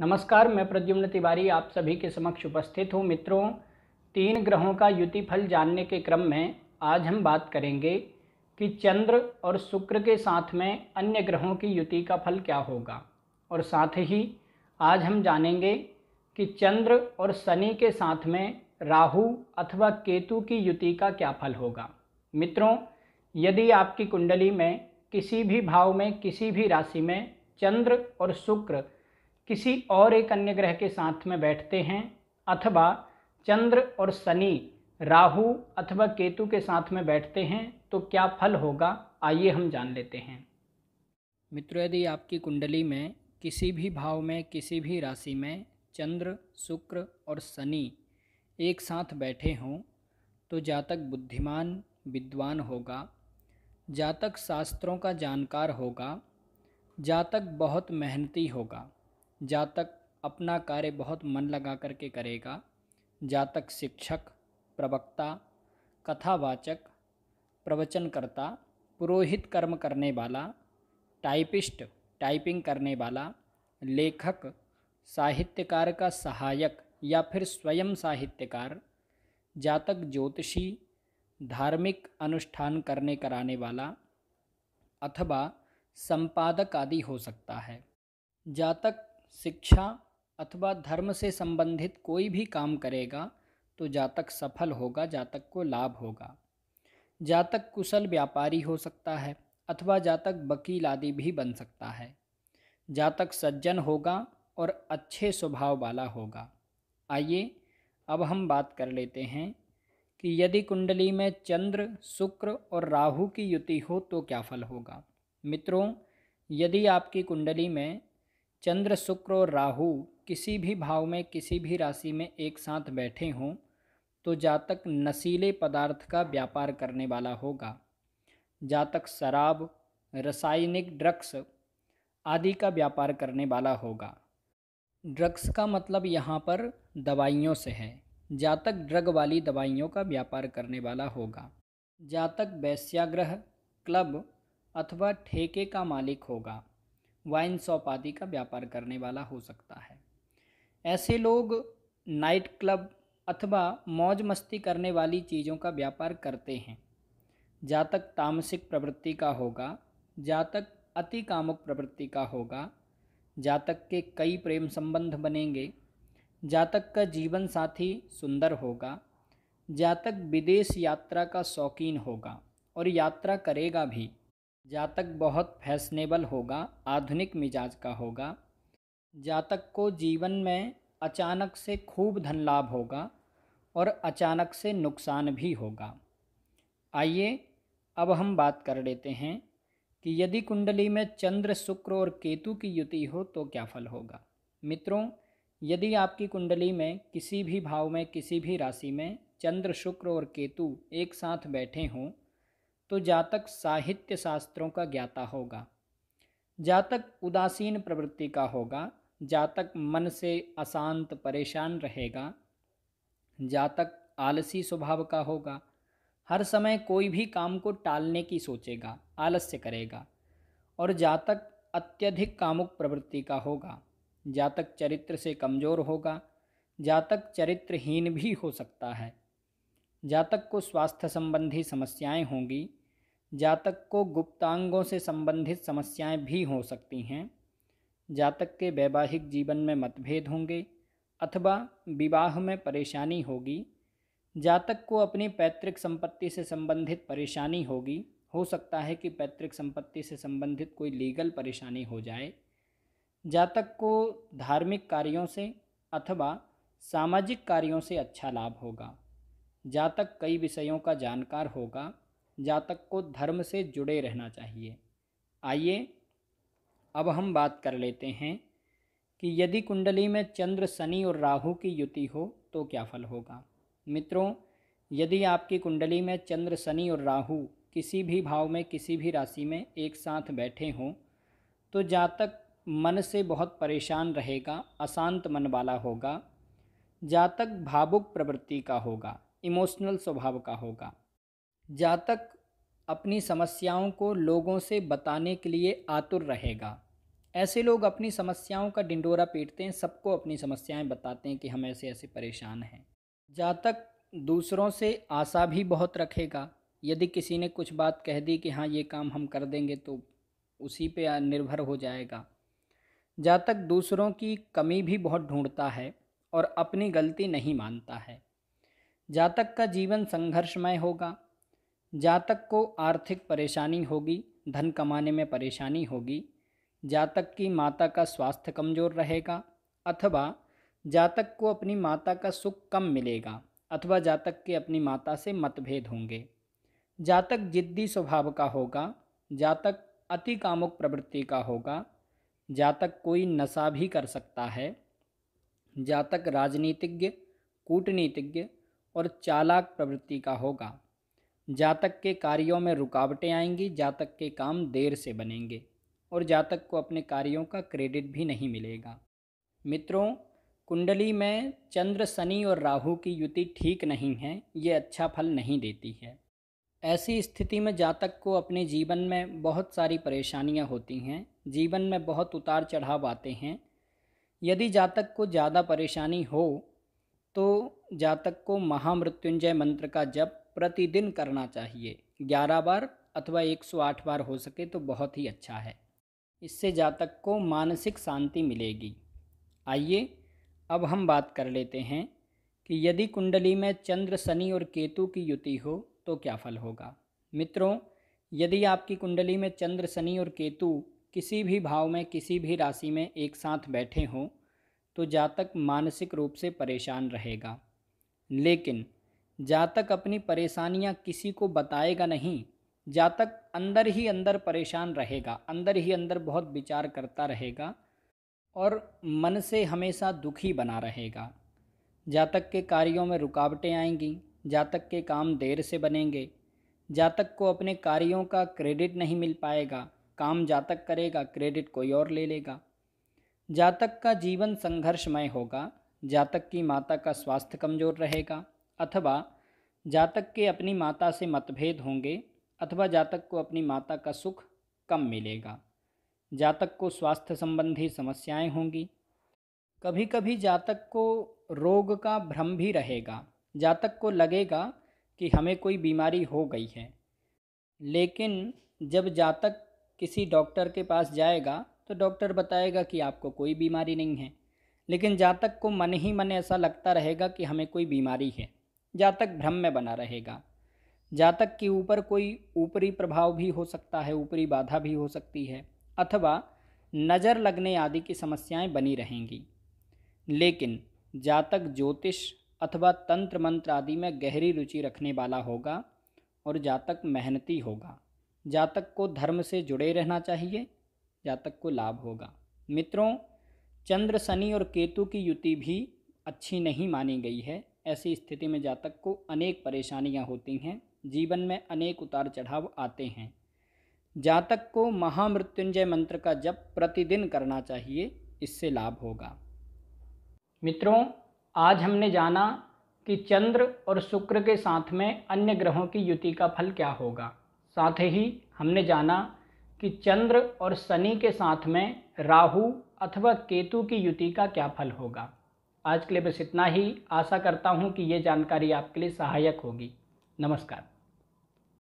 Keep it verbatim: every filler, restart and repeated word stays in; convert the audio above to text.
नमस्कार, मैं प्रद्युम्न तिवारी आप सभी के समक्ष उपस्थित हूँ। मित्रों, तीन ग्रहों का युति फल जानने के क्रम में आज हम बात करेंगे कि चंद्र और शुक्र के साथ में अन्य ग्रहों की युति का फल क्या होगा, और साथ ही आज हम जानेंगे कि चंद्र और शनि के साथ में राहु अथवा केतु की युति का क्या फल होगा। मित्रों, यदि आपकी कुंडली में किसी भी भाव में किसी भी राशि में चंद्र और शुक्र किसी और एक अन्य ग्रह के साथ में बैठते हैं अथवा चंद्र और शनि राहु अथवा केतु के साथ में बैठते हैं तो क्या फल होगा, आइए हम जान लेते हैं। मित्रों, यदि आपकी कुंडली में किसी भी भाव में किसी भी राशि में चंद्र शुक्र और शनि एक साथ बैठे हों तो जातक बुद्धिमान विद्वान होगा, जातक शास्त्रों का जानकार होगा, जातक बहुत मेहनती होगा, जातक अपना कार्य बहुत मन लगा करके करेगा, जातक शिक्षक प्रवक्ता कथावाचक प्रवचनकर्ता पुरोहित कर्म करने वाला टाइपिस्ट टाइपिंग करने वाला लेखक साहित्यकार का सहायक या फिर स्वयं साहित्यकार, जातक ज्योतिषी धार्मिक अनुष्ठान करने कराने वाला अथवा संपादक आदि हो सकता है, जातक शिक्षा अथवा धर्म से संबंधित कोई भी काम करेगा तो जातक सफल होगा, जातक को लाभ होगा, जातक कुशल व्यापारी हो सकता है अथवा जातक वकील आदि भी बन सकता है, जातक सज्जन होगा और अच्छे स्वभाव वाला होगा। आइए अब हम बात कर लेते हैं कि यदि कुंडली में चंद्र शुक्र और राहु की युति हो तो क्या फल होगा। मित्रों, यदि आपकी कुंडली में चंद्र शुक्र और राहु किसी भी भाव में किसी भी राशि में एक साथ बैठे हों तो जातक नशीले पदार्थ का व्यापार करने वाला होगा, जातक शराब रासायनिक ड्रग्स आदि का व्यापार करने वाला होगा। ड्रग्स का मतलब यहाँ पर दवाइयों से है, जातक ड्रग वाली दवाइयों का व्यापार करने वाला होगा, जातक वेश्यागृह क्लब अथवा ठेके का मालिक होगा, वाइन शॉप आदि का व्यापार करने वाला हो सकता है। ऐसे लोग नाइट क्लब अथवा मौज मस्ती करने वाली चीज़ों का व्यापार करते हैं। जातक तामसिक प्रवृत्ति का होगा, जातक अति कामुक प्रवृत्ति का होगा, जातक के कई प्रेम संबंध बनेंगे, जातक का जीवन साथी सुंदर होगा, जातक विदेश यात्रा का शौकीन होगा और यात्रा करेगा भी, जातक बहुत फैशनेबल होगा, आधुनिक मिजाज का होगा, जातक को जीवन में अचानक से खूब धन लाभ होगा और अचानक से नुकसान भी होगा। आइए अब हम बात कर लेते हैं कि यदि कुंडली में चंद्र शुक्र और केतु की युति हो तो क्या फल होगा। मित्रों, यदि आपकी कुंडली में किसी भी भाव में किसी भी राशि में चंद्र शुक्र और केतु एक साथ बैठे हों तो जातक साहित्य शास्त्रों का ज्ञाता होगा, जातक उदासीन प्रवृत्ति का होगा, जातक मन से अशांत परेशान रहेगा, जातक आलसी स्वभाव का होगा, हर समय कोई भी काम को टालने की सोचेगा, आलस्य करेगा, और जातक अत्यधिक कामुक प्रवृत्ति का होगा, जातक चरित्र से कमज़ोर होगा, जातक चरित्रहीन भी हो सकता है, जातक को स्वास्थ्य संबंधी समस्याएं होंगी, जातक को गुप्तांगों से संबंधित समस्याएं भी हो सकती हैं, जातक के वैवाहिक जीवन में मतभेद होंगे अथवा विवाह में परेशानी होगी, जातक को अपनी पैतृक संपत्ति से संबंधित परेशानी होगी, हो सकता है कि पैतृक संपत्ति से संबंधित कोई लीगल परेशानी हो जाए, जातक को धार्मिक कार्यों से अथवा सामाजिक कार्यों से अच्छा लाभ होगा, जातक कई विषयों का जानकार होगा, जातक को धर्म से जुड़े रहना चाहिए। आइए अब हम बात कर लेते हैं कि यदि कुंडली में चंद्र शनि और राहु की युति हो तो क्या फल होगा। मित्रों, यदि आपकी कुंडली में चंद्र शनि और राहु किसी भी भाव में किसी भी राशि में एक साथ बैठे हों तो जातक मन से बहुत परेशान रहेगा, अशांत मन वाला होगा, जातक भावुक प्रवृत्ति का होगा, इमोशनल स्वभाव का होगा, जातक अपनी समस्याओं को लोगों से बताने के लिए आतुर रहेगा, ऐसे लोग अपनी समस्याओं का ढिंढोरा पीटते हैं, सबको अपनी समस्याएं बताते हैं कि हम ऐसे ऐसे परेशान हैं। जातक दूसरों से आशा भी बहुत रखेगा। यदि किसी ने कुछ बात कह दी कि हाँ ये काम हम कर देंगे तो उसी पे निर्भर हो जाएगा। जातक दूसरों की कमी भी बहुत ढूंढता है और अपनी गलती नहीं मानता है। जातक का जीवन संघर्षमय होगा। जातक को आर्थिक परेशानी होगी, धन कमाने में परेशानी होगी। जातक की माता का स्वास्थ्य कमज़ोर रहेगा अथवा जातक को अपनी माता का सुख कम मिलेगा अथवा जातक के अपनी माता से मतभेद होंगे। जातक जिद्दी स्वभाव का होगा। जातक अति कामुक प्रवृत्ति का होगा। जातक कोई नशा भी कर सकता है। जातक राजनीतिज्ञ, कूटनीतिज्ञ और चालाक प्रवृत्ति का होगा। जातक के कार्यों में रुकावटें आएंगी। जातक के काम देर से बनेंगे और जातक को अपने कार्यों का क्रेडिट भी नहीं मिलेगा। मित्रों, कुंडली में चंद्र, शनि और राहु की युति ठीक नहीं है, ये अच्छा फल नहीं देती है। ऐसी स्थिति में जातक को अपने जीवन में बहुत सारी परेशानियां होती हैं, जीवन में बहुत उतार चढ़ाव आते हैं। यदि जातक को ज़्यादा परेशानी हो तो जातक को महामृत्युंजय मंत्र का जप प्रतिदिन करना चाहिए। ग्यारह बार अथवा एक सौ आठ बार हो सके तो बहुत ही अच्छा है। इससे जातक को मानसिक शांति मिलेगी। आइए अब हम बात कर लेते हैं कि यदि कुंडली में चंद्र, शनि और केतु की युति हो तो क्या फल होगा। मित्रों, यदि आपकी कुंडली में चंद्र, शनि और केतु किसी भी भाव में, किसी भी राशि में एक साथ बैठे हों तो जातक मानसिक रूप से परेशान रहेगा। लेकिन जातक अपनी परेशानियां किसी को बताएगा नहीं। जातक अंदर ही अंदर परेशान रहेगा, अंदर ही अंदर बहुत विचार करता रहेगा और मन से हमेशा दुखी बना रहेगा। जातक के कार्यों में रुकावटें आएंगी। जातक के काम देर से बनेंगे। जातक को अपने कार्यों का क्रेडिट नहीं मिल पाएगा। काम जातक करेगा, क्रेडिट कोई और ले लेगा। जातक का जीवन संघर्षमय होगा। जातक की माता का स्वास्थ्य कमज़ोर रहेगा अथवा जातक के अपनी माता से मतभेद होंगे अथवा जातक को अपनी माता का सुख कम मिलेगा। जातक को स्वास्थ्य संबंधी समस्याएं होंगी। कभी कभी जातक को रोग का भ्रम भी रहेगा। जातक को लगेगा कि हमें कोई बीमारी हो गई है, लेकिन जब जातक किसी डॉक्टर के पास जाएगा तो डॉक्टर बताएगा कि आपको कोई बीमारी नहीं है, लेकिन जातक को मन ही मन ऐसा लगता रहेगा कि हमें कोई बीमारी है। जातक भ्रम में बना रहेगा। जातक के ऊपर कोई ऊपरी प्रभाव भी हो सकता है, ऊपरी बाधा भी हो सकती है अथवा नज़र लगने आदि की समस्याएं बनी रहेंगी। लेकिन जातक ज्योतिष अथवा तंत्र मंत्र आदि में गहरी रुचि रखने वाला होगा और जातक मेहनती होगा। जातक को धर्म से जुड़े रहना चाहिए, जातक को लाभ होगा। मित्रों, चंद्र, शनि और केतु की युति भी अच्छी नहीं मानी गई है। ऐसी स्थिति में जातक को अनेक परेशानियां होती हैं, जीवन में अनेक उतार चढ़ाव आते हैं। जातक को महामृत्युंजय मंत्र का जप प्रतिदिन करना चाहिए, इससे लाभ होगा। मित्रों, आज हमने जाना कि चंद्र और शुक्र के साथ में अन्य ग्रहों की युति का फल क्या होगा। साथ ही हमने जाना कि चंद्र और शनि के साथ में राहु अथवा केतु की युति का क्या फल होगा। आज के लिए बस इतना ही। आशा करता हूँ कि ये जानकारी आपके लिए सहायक होगी। नमस्कार।